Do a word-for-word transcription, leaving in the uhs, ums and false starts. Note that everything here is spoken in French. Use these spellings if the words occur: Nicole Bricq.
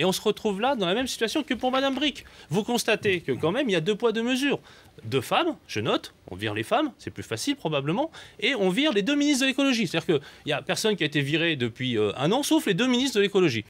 Et on se retrouve là dans la même situation que pour Madame Bricq. Vous constatez que quand même, il y a deux poids, deux mesures. Deux femmes, je note, on vire les femmes, c'est plus facile probablement, et on vire les deux ministres de l'écologie. C'est-à-dire qu'il n'y a personne qui a été viré depuis euh, un an, sauf les deux ministres de l'écologie.